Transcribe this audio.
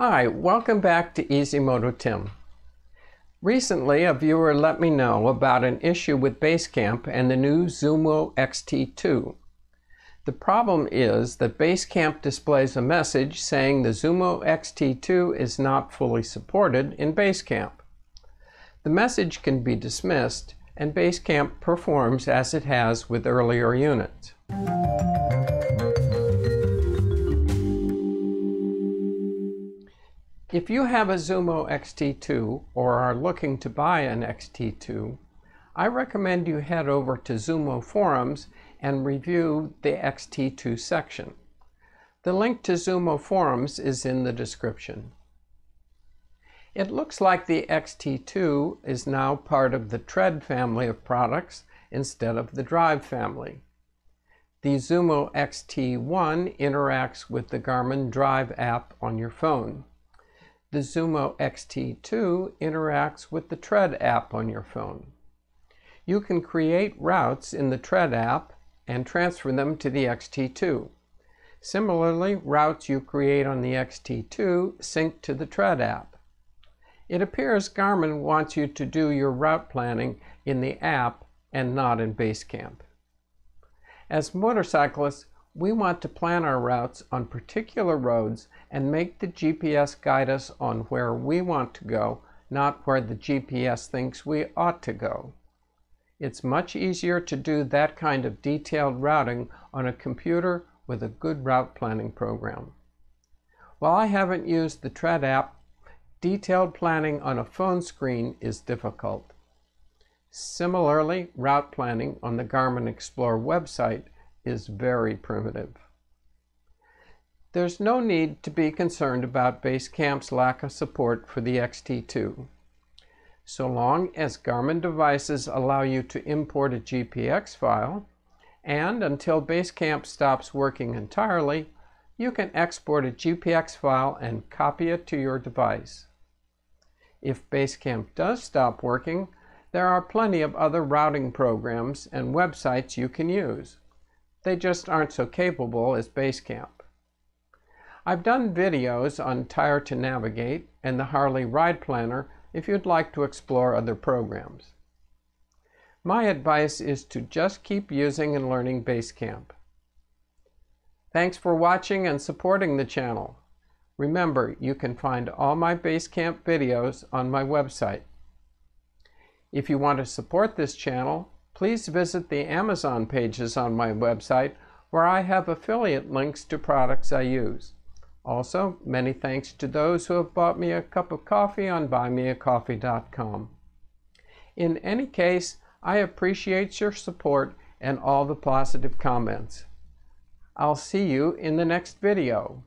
Hi, welcome back to Easy Moto Tim. Recently, a viewer let me know about an issue with Basecamp and the new Zumo XT2. The problem is that Basecamp displays a message saying the Zumo XT2 is not fully supported in Basecamp. The message can be dismissed, and Basecamp performs as it has with earlier units. If you have a Zumo XT2 or are looking to buy an XT2, I recommend you head over to Zumo Forums and review the XT2 section. The link to Zumo Forums is in the description. It looks like the XT2 is now part of the Tread family of products instead of the Drive family. The Zumo XT1 interacts with the Garmin Drive app on your phone. The Zumo XT2 interacts with the Tread app on your phone. You can create routes in the Tread app and transfer them to the XT2. Similarly, routes you create on the XT2 sync to the Tread app. It appears Garmin wants you to do your route planning in the app and not in Basecamp. As motorcyclists, we want to plan our routes on particular roads and make the GPS guide us on where we want to go, not where the GPS thinks we ought to go. It's much easier to do that kind of detailed routing on a computer with a good route planning program. While I haven't used the Tread app, detailed planning on a phone screen is difficult. Similarly, route planning on the Garmin Explore website is very primitive. There's no need to be concerned about Basecamp's lack of support for the XT2. So long as Garmin devices allow you to import a GPX file, and until Basecamp stops working entirely, you can export a GPX file and copy it to your device. If Basecamp does stop working, there are plenty of other routing programs and websites you can use. They just aren't so capable as Basecamp. I've done videos on Tire to Navigate and the Harley Ride Planner if you'd like to explore other programs. My advice is to just keep using and learning Basecamp. Thanks for watching and supporting the channel. Remember, you can find all my Basecamp videos on my website. If you want to support this channel, please visit the Amazon pages on my website where I have affiliate links to products I use. Also, many thanks to those who have bought me a cup of coffee on buymeacoffee.com. In any case, I appreciate your support and all the positive comments. I'll see you in the next video.